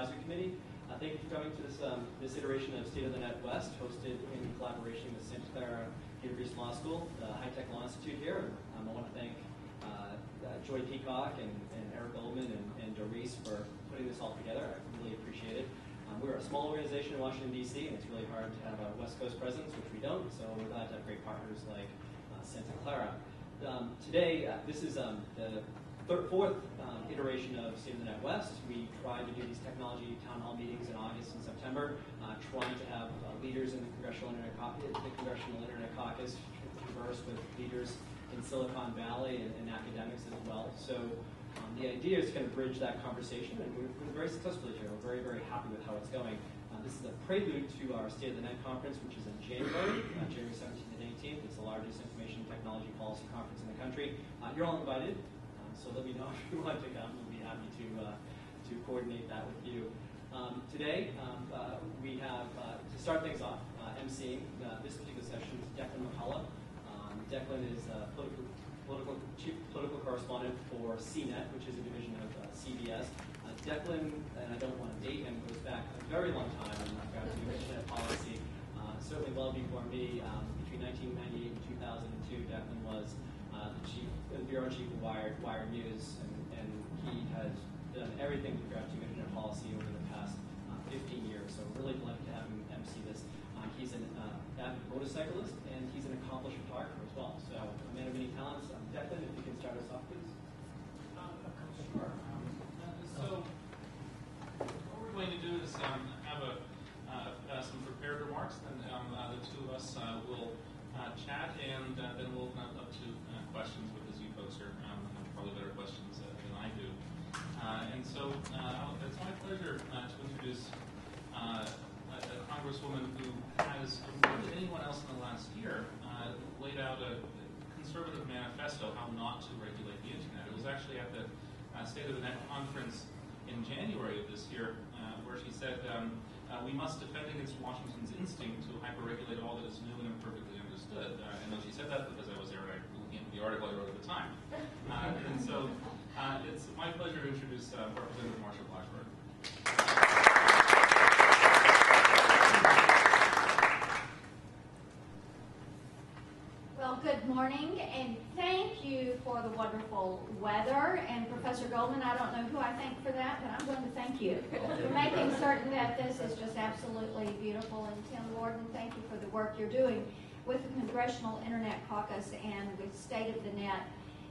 Advisory Committee. Thank you for coming to this, this iteration of State of the Net West, hosted in collaboration with Santa Clara University Law School, the High Tech Law Institute here. I want to thank Joy Peacock and Eric Goldman and Doris for putting this all together. I really appreciate it. We're a small organization in Washington, D.C., and it's really hard to have a West Coast presence, which we don't, so we're glad to have great partners like Santa Clara. Today, this is the fourth iteration of State of the Net West. We tried to do these technology town hall meetings in August and September, trying to have leaders in the Congressional Internet Caucus converse with leaders in Silicon Valley and academics as well. So the idea is to kind of bridge that conversation, and we're very successful here. We're very, very happy with how it's going. This is a prelude to our State of the Net conference, which is in January, January 17th and 18th. It's the largest information technology policy conference in the country. You're all invited, so let me know if you want to come. We'll be happy to coordinate that with you. Today, we have, to start things off, emceeing this particular session is Declan McCullough. Declan is chief political correspondent for CNET, which is a division of CBS. Declan, and I don't want to date him, goes back a very long time in regards to internet policy, certainly well before me. Between 1998 and 2002, Declan was the bureau chief of Wired News, and he has done everything with regards to internet policy over the past 15 years, so really delighted to have him MC this. He's an avid motorcyclist, and he's an accomplished photographer as well. So, a man of many talents. Declan, if you can start us off, please. Sure. So, what we're going to do is have some prepared remarks, and the two of us will chat, and then we'll open up to questions because you folks are have probably better questions than I do. And so, it's my pleasure to introduce a Congresswoman who has, more than anyone else in the last year, laid out a conservative manifesto how not to regulate the internet. It was actually at the State of the Net conference in January of this year where she said, we must defend against Washington's instinct to hyper-regulate all that is new and imperfectly understood. And she said that because I was there looking at the article I wrote at the time. And so it's my pleasure to introduce Representative Marsha Blackburn. Good morning, and thank you for the wonderful weather. And Professor Goldman, I don't know who I thank for that, but I'm going to thank you for making certain that this is just absolutely beautiful. And Tim Warden, thank you for the work you're doing with the Congressional Internet Caucus and with State of the Net.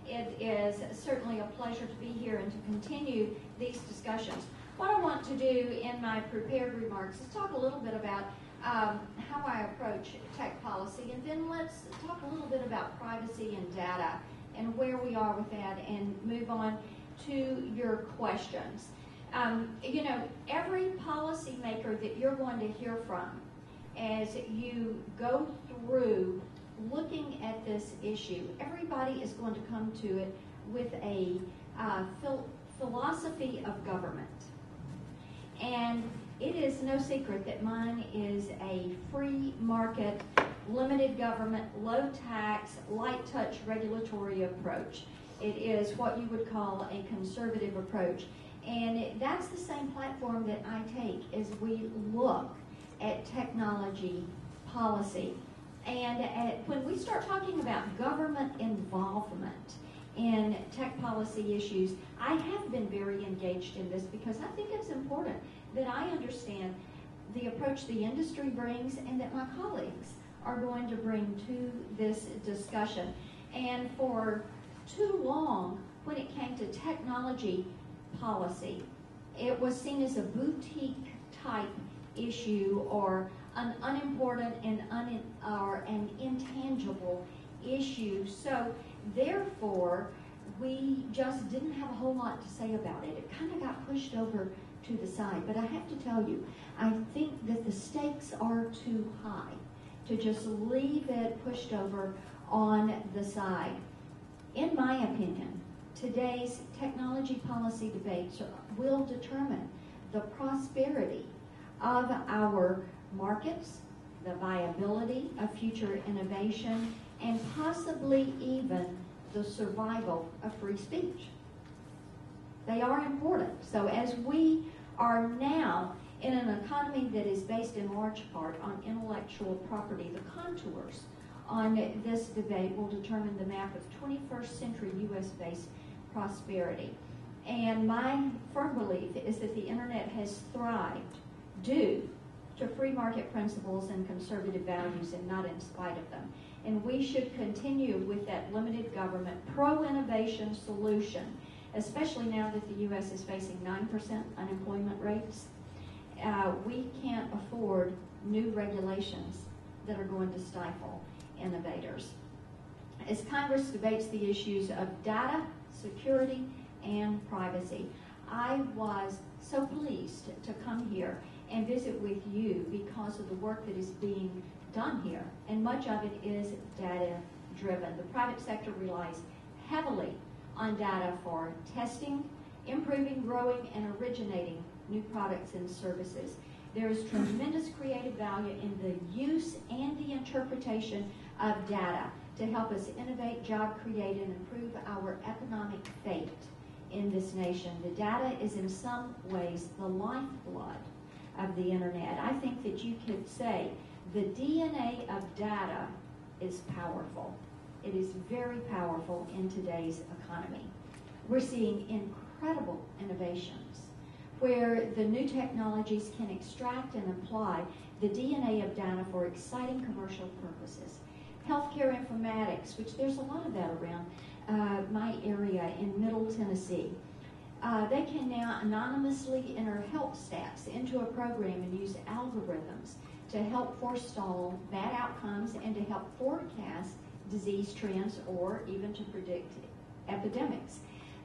It is certainly a pleasure to be here and to continue these discussions. What I want to do in my prepared remarks is talk a little bit about how I approach tech policy, and then let's talk a little bit about privacy and data and where we are with that, and move on to your questions. You know, every policymaker that you're going to hear from as you go through looking at this issue, everybody is going to come to it with a philosophy of government. And it is no secret that mine is a free market, limited government, low tax, light touch regulatory approach. It is what you would call a conservative approach. And that's the same platform that I take as we look at technology policy. And when we start talking about government involvement in tech policy issues, I have been very engaged in this because I think it's important that I understand the approach the industry brings and that my colleagues are going to bring to this discussion. And for too long, when it came to technology policy, it was seen as a boutique type issue or an unimportant and an intangible issue. So therefore, we just didn't have a whole lot to say about it. It kind of got pushed over to the side. But I have to tell you, I think that the stakes are too high to just leave it pushed over on the side. In my opinion, today's technology policy debates will determine the prosperity of our markets, the viability of future innovation, and possibly even the survival of free speech. They are important. So as we are now in an economy that is based in large part on intellectual property. The contours on this debate will determine the map of 21st century U.S.-based prosperity. And my firm belief is that the internet has thrived due to free market principles and conservative values, and not in spite of them. And we should continue with that limited government pro-innovation solution, especially now that the U.S. is facing 9% unemployment rates. We can't afford new regulations that are going to stifle innovators. As Congress debates the issues of data, security, and privacy, I was so pleased to come here and visit with you because of the work that is being done here, and much of it is data-driven. The private sector relies heavily on data for testing, improving, growing, and originating new products and services. There is tremendous creative value in the use and the interpretation of data to help us innovate, job create, and improve our economic fate in this nation. The data is in some ways the lifeblood of the internet. I think that you could say the DNA of data is powerful. It is very powerful in today's economy. We're seeing incredible innovations where the new technologies can extract and apply the DNA of data for exciting commercial purposes. Healthcare informatics, which there's a lot of that around my area in Middle Tennessee. They can now anonymously enter health stats into a program and use algorithms to help forestall bad outcomes and to help forecast disease trends or even to predict epidemics.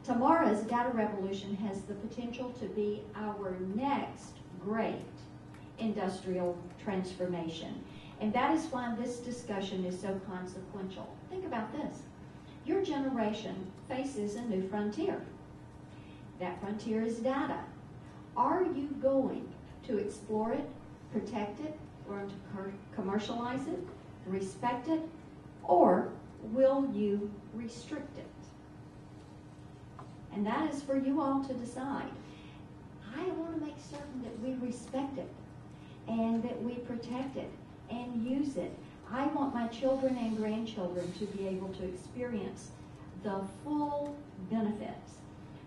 Tomorrow's data revolution has the potential to be our next great industrial transformation. And that is why this discussion is so consequential. Think about this. Your generation faces a new frontier. That frontier is data. Are you going to explore it, protect it, learn to commercialize it, respect it, or will you restrict it? And that is for you all to decide. I want to make certain that we respect it and that we protect it and use it. I want my children and grandchildren to be able to experience the full benefits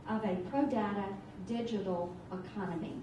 of a pro-data digital economy.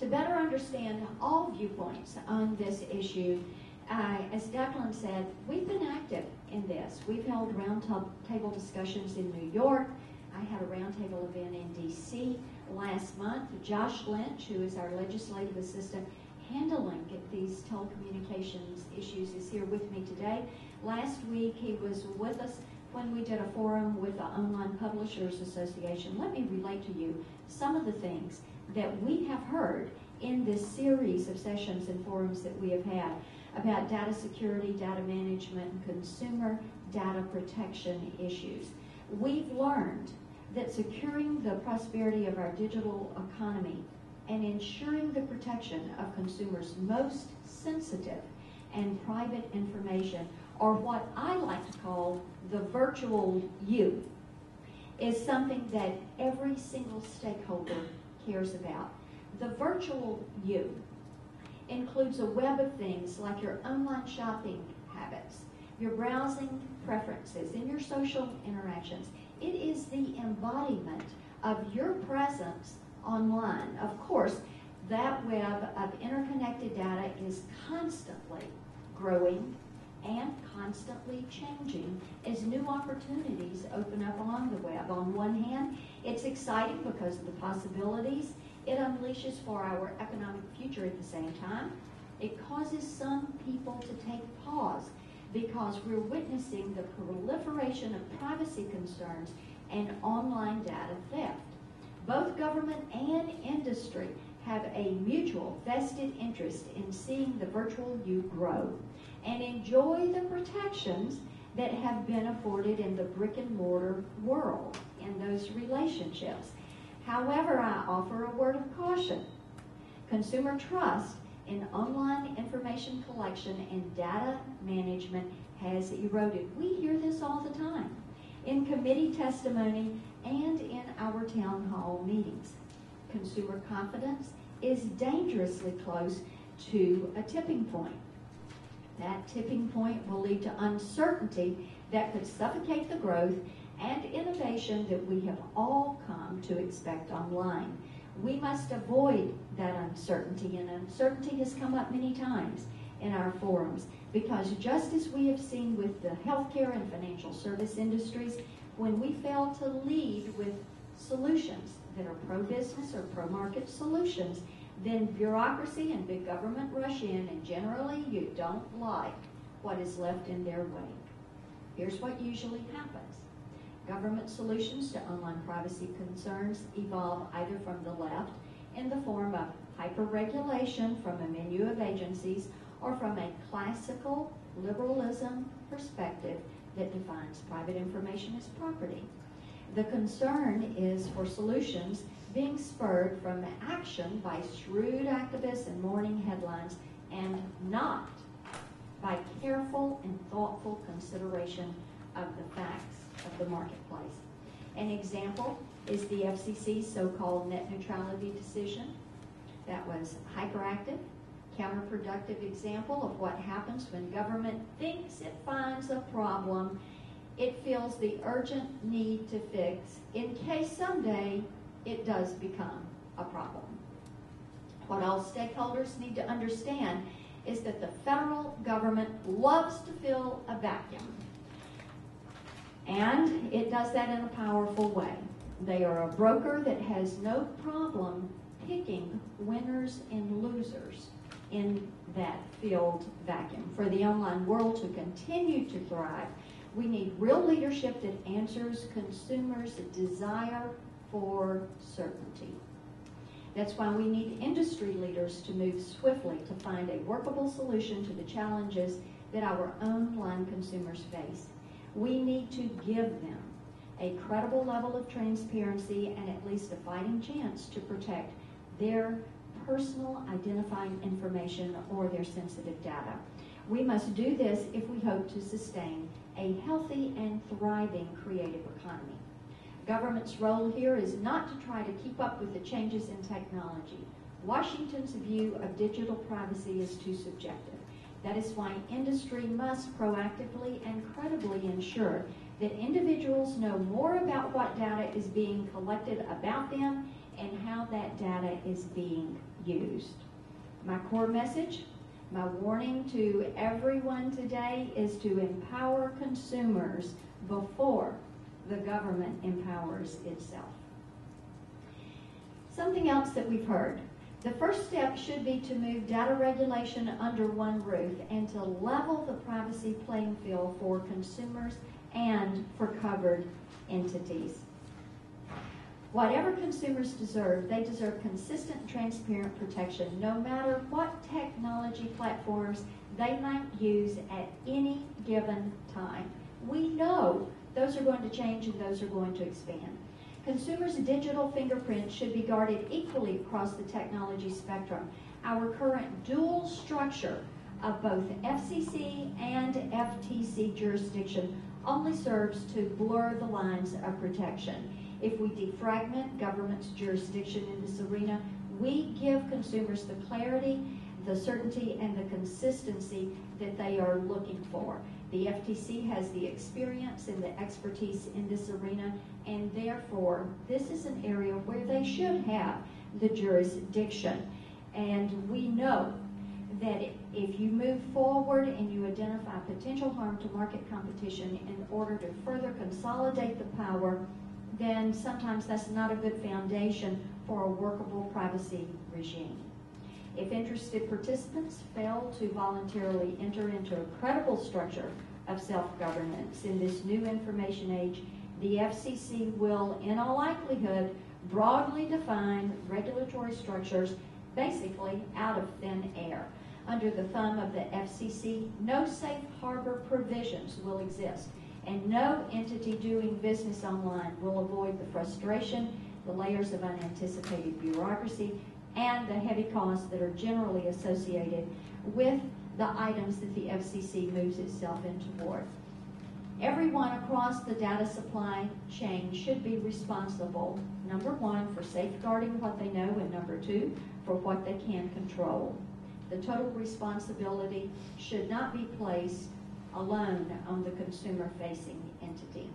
To better understand all viewpoints on this issue, as Declan said, we've been active in this. We've held roundtable discussions in New York. I had a roundtable event in DC last month. Josh Lynch, who is our legislative assistant handling these telecommunications issues, is here with me today. Last week he was with us when we did a forum with the Online Publishers Association. Let me relate to you some of the things that we have heard in this series of sessions and forums that we have had about data security, data management, and consumer data protection issues. We've learned that securing the prosperity of our digital economy and ensuring the protection of consumers' most sensitive and private information, or what I like to call the virtual you, is something that every single stakeholder cares about. The virtual you includes a web of things like your online shopping habits, your browsing preferences, and your social interactions. It is the embodiment of your presence online. Of course, that web of interconnected data is constantly growing and constantly changing as new opportunities open up on the web. On one hand, it's exciting because of the possibilities it unleashes for our economic future. At the same time, it causes some people to take pause because we're witnessing the proliferation of privacy concerns and online data theft. Both government and industry have a mutual vested interest in seeing the virtual you grow and enjoy the protections that have been afforded in the brick and mortar world in those relationships. However, I offer a word of caution. Consumer trust in online information collection and data management has eroded. We hear this all the time in committee testimony and in our town hall meetings. consumer confidence is dangerously close to a tipping point. That tipping point will lead to uncertainty that could suffocate the growth and innovation that we have all come to expect online. We must avoid that uncertainty, and uncertainty has come up many times in our forums, because just as we have seen with the healthcare and financial service industries, when we fail to lead with solutions that are pro-business or pro-market solutions, then bureaucracy and big government rush in, and generally you don't like what is left in their wake. Here's what usually happens. Government solutions to online privacy concerns evolve either from the left in the form of hyper-regulation from a menu of agencies, or from a classical liberalism perspective that defines private information as property. The concern is for solutions being spurred from action by shrewd activists and morning headlines, and not by careful and thoughtful consideration of the facts of the marketplace. An example is the FCC's so-called net neutrality decision. That was a hyperactive, counterproductive example of what happens when government thinks it finds a problem. It feels the urgent need to fix in case someday it does become a problem. What all stakeholders need to understand is that the federal government loves to fill a vacuum, and it does that in a powerful way. They are a broker that has no problem picking winners and losers in that filled vacuum. For the online world to continue to thrive, we need real leadership that answers consumers' desire for certainty. That's why we need industry leaders to move swiftly to find a workable solution to the challenges that our online consumers face. We need to give them a credible level of transparency and at least a fighting chance to protect their personal identifying information or their sensitive data. We must do this if we hope to sustain a healthy and thriving creative economy. Government's role here is not to try to keep up with the changes in technology. Washington's view of digital privacy is too subjective. That is why industry must proactively and credibly ensure that individuals know more about what data is being collected about them and how that data is being used. My core message, my warning to everyone today, is to empower consumers before the government empowers itself. Something else that we've heard. The first step should be to move data regulation under one roof and to level the privacy playing field for consumers and for covered entities. Whatever consumers deserve, they deserve consistent, transparent protection, no matter what technology platforms they might use at any given time. We know those are going to change and those are going to expand. Consumers' digital fingerprints should be guarded equally across the technology spectrum. Our current dual structure of both FCC and FTC jurisdiction only serves to blur the lines of protection. If we defragment government's jurisdiction in this arena, we give consumers the clarity, the certainty, and the consistency that they are looking for. The FTC has the experience and the expertise in this arena, and therefore, this is an area where they should have the jurisdiction. And we know that if you move forward and you identify potential harm to market competition in order to further consolidate the power, then sometimes that's not a good foundation for a workable privacy regime. If interested participants fail to voluntarily enter into a credible structure of self-governance in this new information age, the FCC will, in all likelihood, broadly define regulatory structures basically out of thin air. Under the thumb of the FCC, no safe harbor provisions will exist, and no entity doing business online will avoid the frustration, the layers of unanticipated bureaucracy, and the heavy costs that are generally associated with the items that the FCC moves itself in toward. Everyone across the data supply chain should be responsible, number one, for safeguarding what they know, and number two, for what they can control. The total responsibility should not be placed alone on the consumer-facing entity.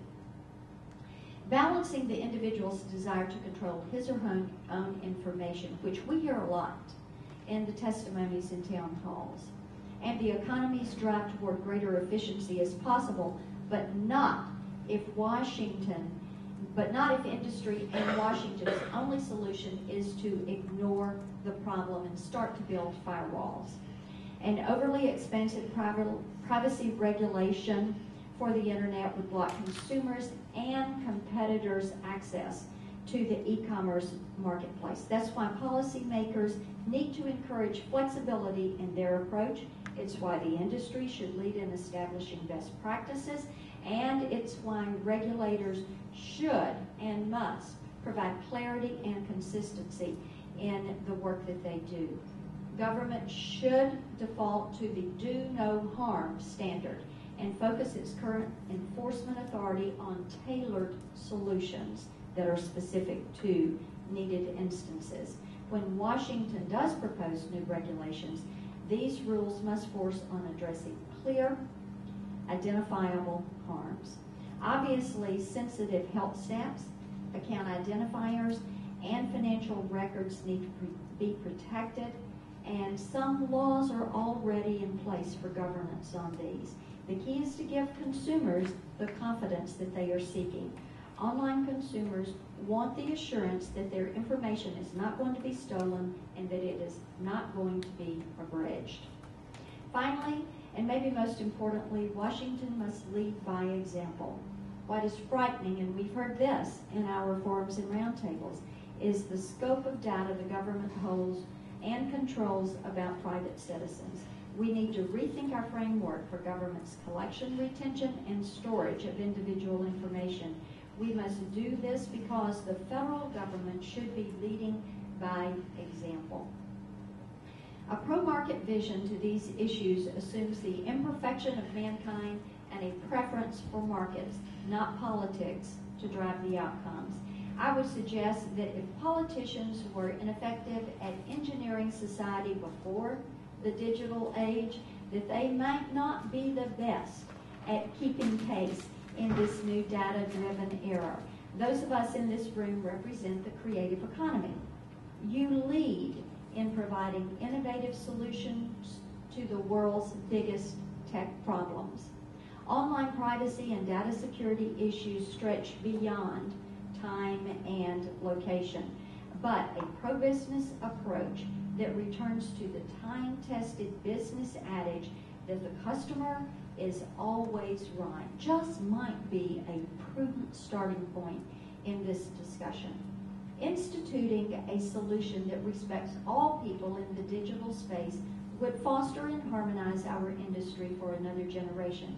Balancing the individual's desire to control his or her own information, which we hear a lot in the testimonies in town halls, and the economy's drive toward greater efficiency is possible, but not if industry and Washington's only solution is to ignore the problem and start to build firewalls. An overly expensive privacy regulation for the internet would block consumers and competitors' access to the e-commerce marketplace. That's why policymakers need to encourage flexibility in their approach. It's why the industry should lead in establishing best practices, and it's why regulators should and must provide clarity and consistency in the work that they do. Government should default to the do no harm standard and focus its current enforcement authority on tailored solutions that are specific to needed instances. When Washington does propose new regulations, these rules must force on addressing clear, identifiable harms. Obviously, sensitive health stats, account identifiers, and financial records need to be protected, and some laws are already in place for governance on these. The key is to give consumers the confidence that they are seeking. Online consumers want the assurance that their information is not going to be stolen and that it is not going to be abridged. Finally, and maybe most importantly, Washington must lead by example. What is frightening, and we've heard this in our forums and roundtables, is the scope of data the government holds and controls about private citizens. We need to rethink our framework for government's collection, retention, and storage of individual information. We must do this because the federal government should be leading by example. A pro-market vision to these issues assumes the imperfection of mankind and a preference for markets, not politics, to drive the outcomes. I would suggest that if politicians were ineffective at engineering society before the digital age, that they might not be the best at keeping pace in this new data-driven era. Those of us in this room represent the creative economy. You lead in providing innovative solutions to the world's biggest tech problems. Online privacy and data security issues stretch beyond time and location, but a pro-business approach that returns to the time-tested business adage that the customer is always right just might be a prudent starting point in this discussion. Instituting a solution that respects all people in the digital space would foster and harmonize our industry for another generation.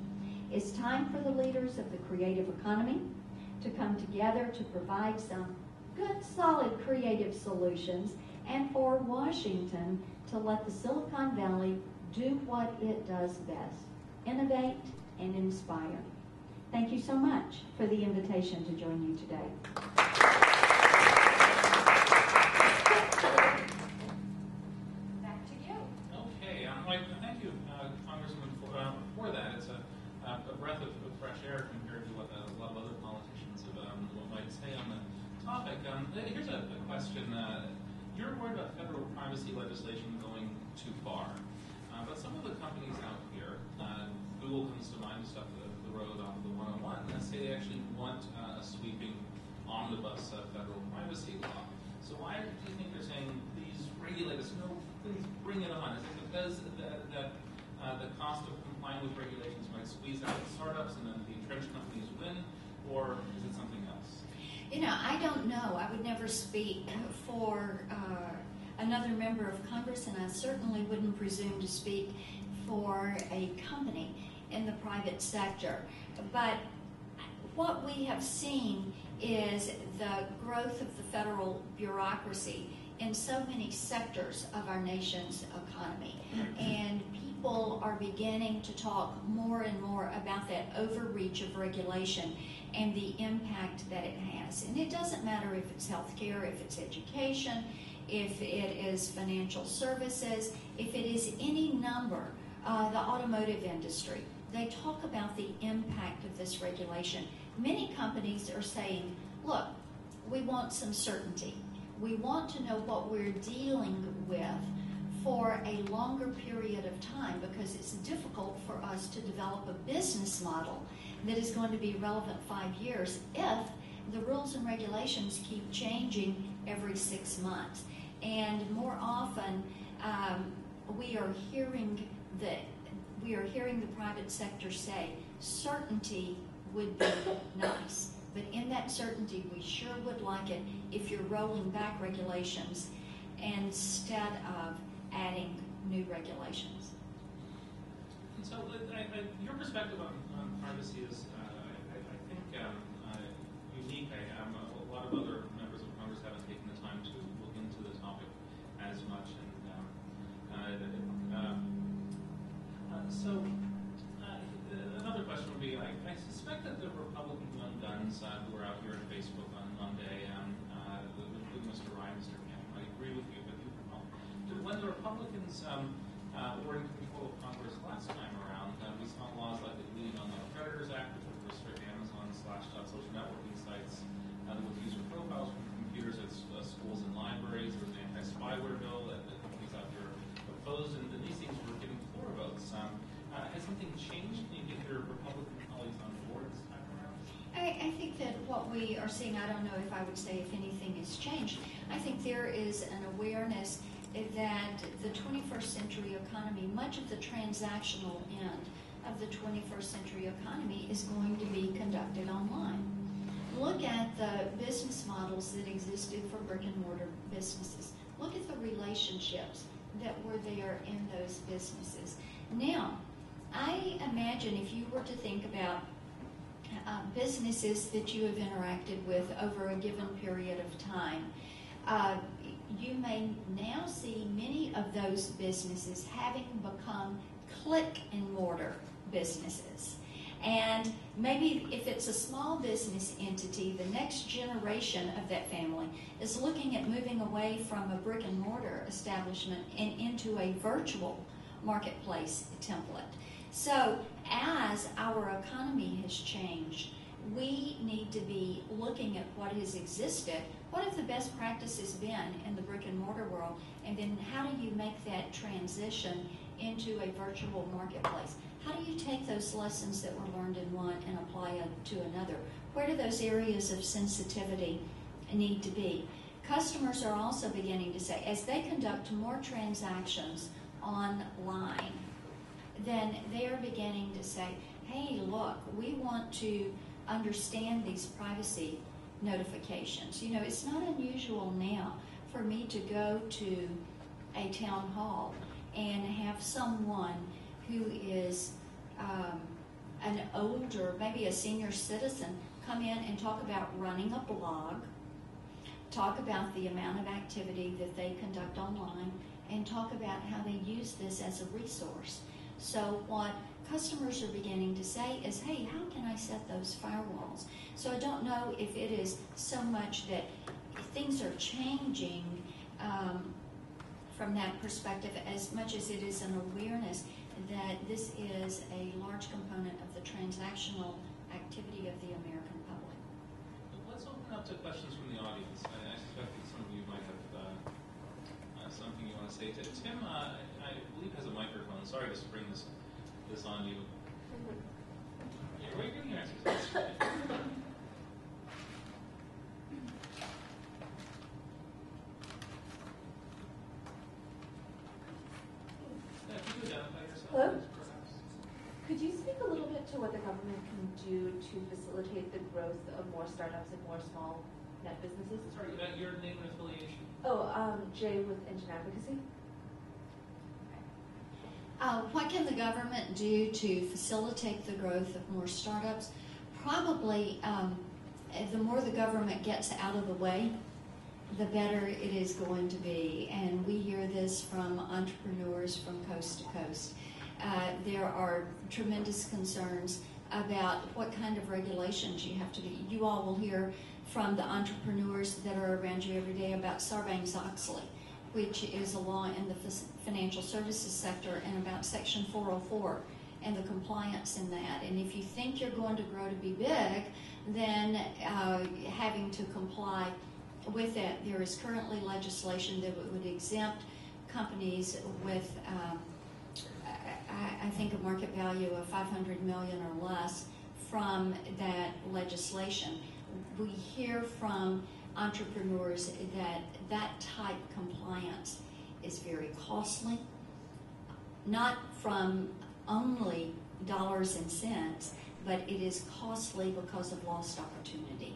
It's time for the leaders of the creative economy to come together to provide some good, solid creative solutions, and for Washington to let the Silicon Valley do what it does best: innovate and inspire. Thank you so much for the invitation to join you today. Back to you. Okay, thank you, Congressman, for that. It's a breath of fresh air compared to what a lot of other politicians have, might say on the topic. Here's a question. You're worried about federal privacy legislation going too far, but some of the companies out here, Google comes to mind, just up the road off of the 101, and say they actually want a sweeping omnibus federal privacy law. So why do you think they're saying, please regulate us, no, please bring it on? Is it because that the cost of complying with regulations might squeeze out the startups and then the entrenched companies win, or is it something else? You know, I don't know. I would never speak for another member of Congress, and I certainly wouldn't presume to speak for a company in the private sector. But what we have seen is the growth of the federal bureaucracy in so many sectors of our nation's economy. And people are beginning to talk more and more about that overreach of regulation and the impact that it has. And it doesn't matter if it's healthcare, if it's education, if it is financial services, if it is any number, the automotive industry. They talk about the impact of this regulation. Many companies are saying, look, we want some certainty. We want to know what we're dealing with for a longer period of time, because it's difficult for us to develop a business model that is going to be relevant 5 years if the rules and regulations keep changing every 6 months. And more often, we are hearing the private sector say certainty would be nice. But in that certainty, we sure would like it if you're rolling back regulations instead of adding new regulations. And so your perspective on privacy is, I think, unique. A lot of other members of Congress haven't taken the time to look into the topic as much. And another question would be, I suspect that the Republican guns who were out here on Facebook on Monday, including Mr. Ryan, Mr. Cameron, I agree with you, but when the Republicans were in control of Congress last time around, we saw laws like the Lean on the Predators Act, which would restrict Amazon/social networking sites that would use profiles from computers at schools and libraries. There was an anti-spyware bill that the companies out there opposed, and these things were getting floor votes. Has something changed? Can you get your Republican colleagues on board this time around? I think that what we are seeing, I don't know if I would say if anything has changed. I think there is an awareness that the 21st century economy, much of the transactional end of the 21st century economy is going to be conducted online. Look at the business models that existed for brick and mortar businesses. Look at the relationships that were there in those businesses. Now, I imagine if you were to think about businesses that you have interacted with over a given period of time, you may now see many of those businesses having become click and mortar businesses. And maybe if it's a small business entity, the next generation of that family is looking at moving away from a brick and mortar establishment and into a virtual marketplace template. So as our economy has changed, we need to be looking at what has existed. What have the best practices been in the brick and mortar world? And then how do you make that transition into a virtual marketplace? How do you take those lessons that were learned in one and apply it to another? Where do those areas of sensitivity need to be? Customers are also beginning to say, as they conduct more transactions online, then they are beginning to say, hey, look, we want to understand these privacy notifications. You know, it's not unusual now for me to go to a town hall and have someone who is an older, maybe a senior citizen, come in and talk about running a blog, talk about the amount of activity that they conduct online, and talk about how they use this as a resource. So what customers are beginning to say is, hey, how can I set those firewalls? So I don't know if it is so much that things are changing from that perspective as much as it is an awareness that this is a large component of the transactional activity of the American public. Let's open up to questions from the audience. I suspect that some of you might have something you want to say to Tim. I believe has a microphone. Sorry to spring this on you. Yeah, we're getting exercise. Hello? Could you speak a little bit to what the government can do to facilitate the growth of more startups and more small net businesses? Sorry, your name and affiliation. Oh, Jay with Engine Advocacy. What can the government do to facilitate the growth of more startups? Probably the more the government gets out of the way, the better it is going to be. And we hear this from entrepreneurs from coast to coast. There are tremendous concerns about what kind of regulations you have to do. You all will hear from the entrepreneurs that are around you every day about Sarbanes-Oxley, which is a law in the financial services sector, and about Section 404 and the compliance in that. And if you think you're going to grow to be big, then having to comply with it. There is currently legislation that would exempt companies with, I think, a market value of $500 million or less from that legislation. We hear from entrepreneurs that that type of compliance is very costly, not from only dollars and cents, but it is costly because of lost opportunity.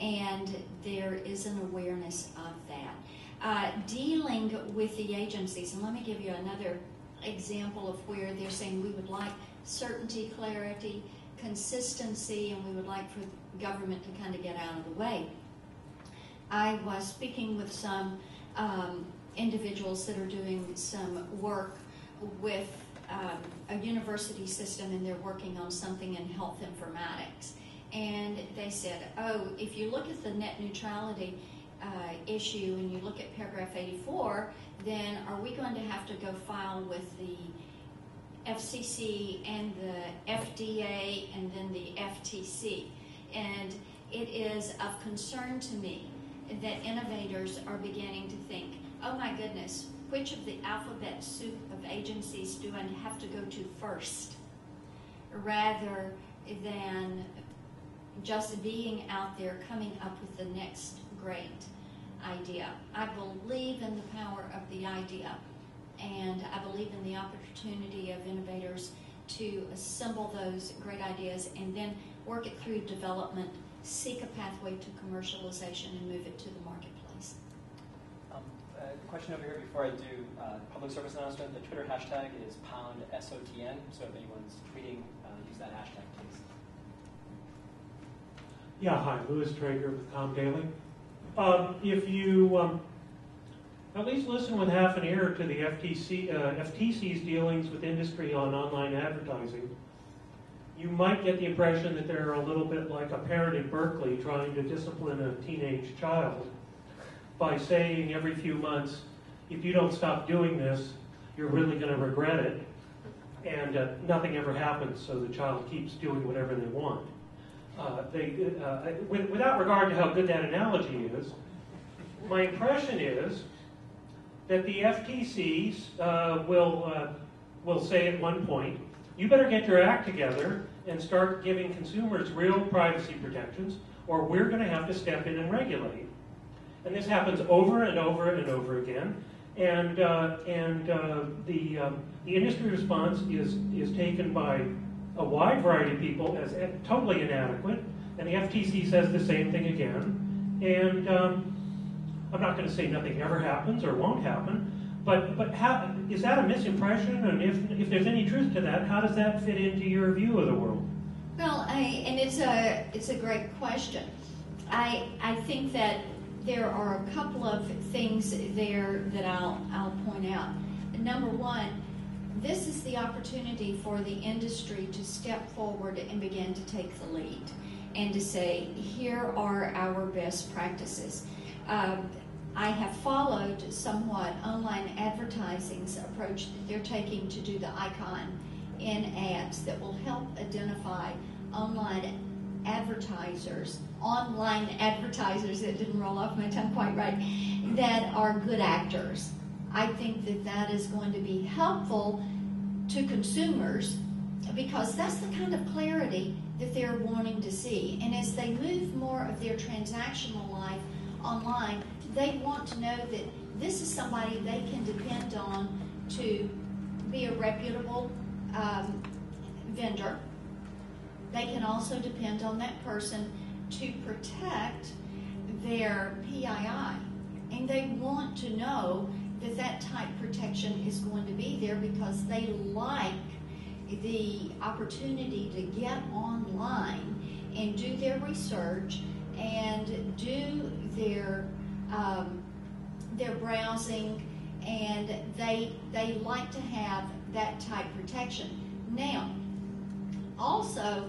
And there is an awareness of that. Dealing with the agencies, and let me give you another example of where they're saying we would like certainty, clarity, consistency, and we would like for the government to kind of get out of the way. I was speaking with some individuals that are doing some work with a university system, and they're working on something in health informatics. And they said, oh, if you look at the net neutrality issue and you look at paragraph 84, then are we going to have to go file with the FCC and the FDA and then the FTC? And it is of concern to me that innovators are beginning to think, oh my goodness, which of the alphabet soup of agencies do I have to go to first, rather than just being out there coming up with the next great idea. I believe in the power of the idea, and I believe in the opportunity of innovators to assemble those great ideas and then work it through development, seek a pathway to commercialization, and move it to the marketplace. Question over here before I do public service announcement. The Twitter hashtag is #SOTN, so if anyone's tweeting, use that hashtag, please. Yeah, hi, Lewis Traeger with Tom Daily. If you at least listen with half an ear to the FTC's dealings with industry on online advertising, you might get the impression that they're a little bit like a parent in Berkeley trying to discipline a teenage child by saying every few months, if you don't stop doing this, you're really going to regret it, and nothing ever happens, so the child keeps doing whatever they want. Without regard to how good that analogy is, my impression is that the FTCs will say at one point, you better get your act together and start giving consumers real privacy protections, or we're going to have to step in and regulate. And this happens over and over and over again. And the industry response is taken by a wide variety of people as totally inadequate, and the FTC says the same thing again. And I'm not going to say nothing ever happens or won't happen, but how, is that a misimpression? And if there's any truth to that, how does that fit into your view of the world? Well, and it's a great question. I think that there are a couple of things there that I'll point out. Number one, this is the opportunity for the industry to step forward and begin to take the lead and to say, here are our best practices. I have followed somewhat online advertising's approach that they're taking to do the icon in ads that will help identify online advertisers, it didn't roll off my tongue quite right, that are good actors. I think that that is going to be helpful to consumers, because that's the kind of clarity that they're wanting to see. And as they move more of their transactional life online, they want to know that this is somebody they can depend on to be a reputable vendor. They can also depend on that person to protect their PII. And they want to know that that type of protection is going to be there, because they like the opportunity to get online and do their research and do their their browsing, and they like to have that type protection. Now, also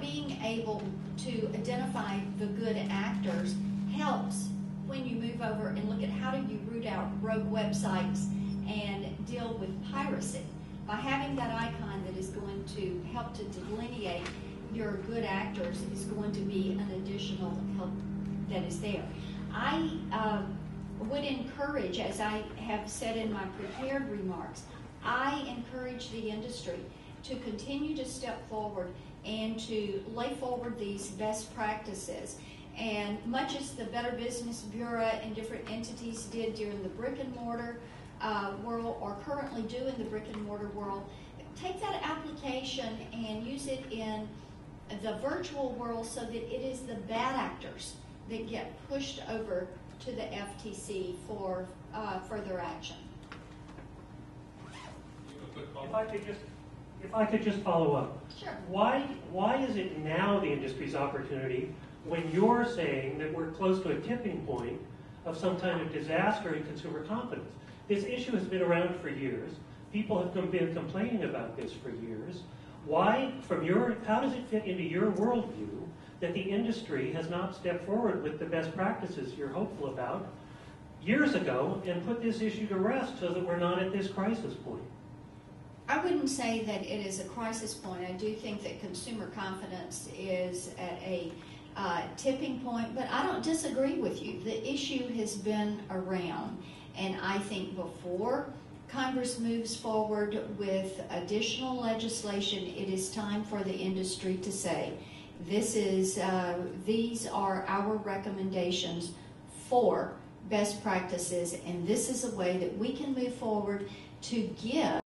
being able to identify the good actors helps when you move over and look at how do you root out rogue websites and deal with piracy. By having that icon that is going to help to delineate your good actors is going to be an additional help that is there. I would encourage, as I have said in my prepared remarks, I encourage the industry to continue to step forward and to lay forward these best practices. And much as the Better Business Bureau and different entities did during the brick and mortar world, or currently do in the brick and mortar world, take that application and use it in the virtual world so that it is the bad actors that get pushed over to the FTC for further action. If I could just follow up. Sure. Why is it now the industry's opportunity when you're saying that we're close to a tipping point of some kind of disaster in consumer confidence? This issue has been around for years. People have been complaining about this for years. Why, from your, how does it fit into your worldview that the industry has not stepped forward with the best practices you're hopeful about years ago and put this issue to rest so that we're not at this crisis point? I wouldn't say that it is a crisis point. I do think that consumer confidence is at a tipping point, but I don't disagree with you. The issue has been around, and I think before Congress moves forward with additional legislation, it is time for the industry to say, this is, these are our recommendations for best practices, and this is a way that we can move forward to give